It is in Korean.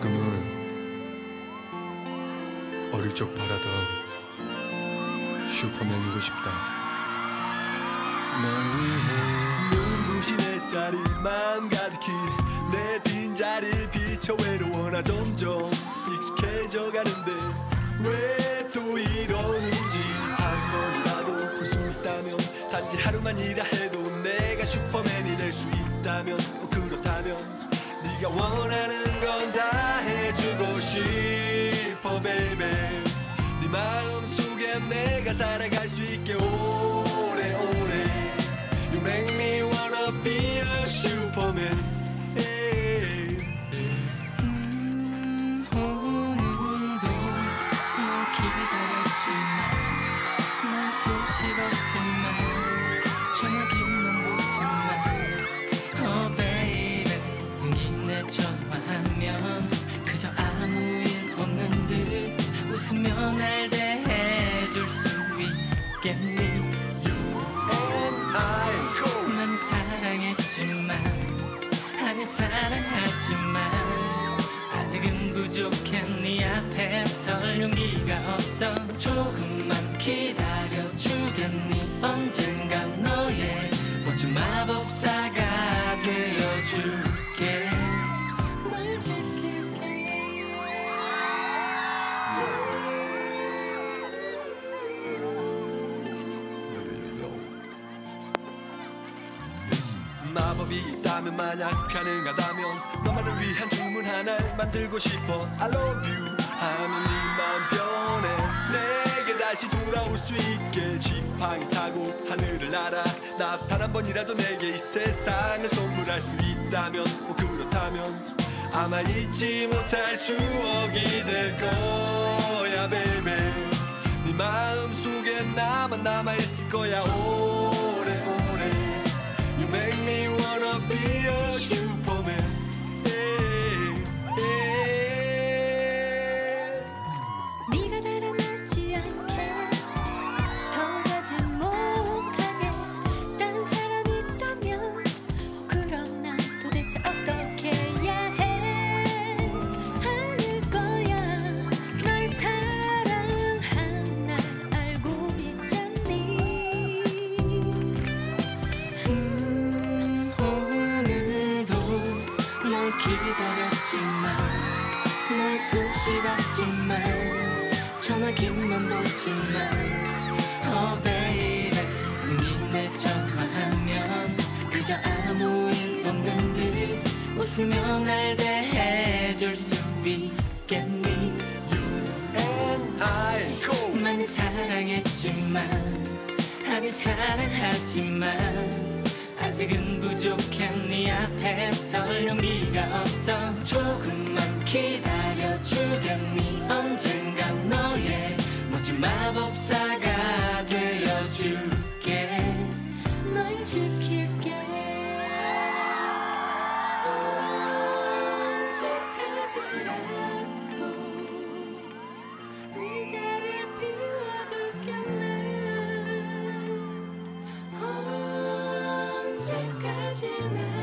가끔은 어릴 적 바라던 슈퍼맨이고 싶다. 날 위해 눈부신 햇살이만 가득히 내 빈자리를 비춰 외로워 나 점점 익숙해져 가는데 왜 또 이러는지. 한 번이라도 볼 수 있다면 단지 하루만이라 해도 내가 슈퍼맨이 될 수 있다면 그렇다면 네가 원하는 건 다 해주고 싶어 baby. 네 마음속에 내가 살아갈 수 있게 오래오래. You make me wanna be a superman. 오늘도 너 기다렸지만 난 수없이 봤지만 전화기만 보지만 전화하면 그저 아무 일 없는 듯 웃으며 날 대해줄 수 있겠니. You and I cool. 난 사랑했지만 아니 사랑하지만 아직은 부족해. 네 앞에 설 용기가 없어. 조금만 기다려주겠니. 언젠가 너의 멋진 마법사가 되어줄게. 마법이 있다면 만약 가능하다면 너만을 위한 주문 하나를 만들고 싶어. I love you 하면 네 맘 변해. 내게 다시 돌아올 수 있게 지팡이 타고 하늘을 날아 나 단 한 번이라도 내게 이 세상을 선물할 수 있다면 그렇다면 아마 잊지 못할 추억이 될 거야 baby. 네 마음속에 나만 남아있을 거야 오래오래. You make me wanna be a superman. 네가 달아나지 않게 더 가지 못하게 다른 사람이 있다면 그럼 난 도대체 어떻게 해야 해. 않을 거야. 널 사랑한 날 알고 있잖니. 기다렸지만 널 수없이 봤지만 전화기만 보지만 Oh baby 눈이 내 전화하면 그저 아무 일 없는 듯 웃으며 날 대해줄 수 있겠니. You and I cool. 많이 사랑했지만 아니 사랑하지만 아직은 부족해. 네 앞에 설 용기가 없어. 조금만 기다려주겠니. 언젠가 너의 멋진 마법사가 되어줄게. 널 지킬게 언제까지라도. 네 자리를 비워둘게. 지나가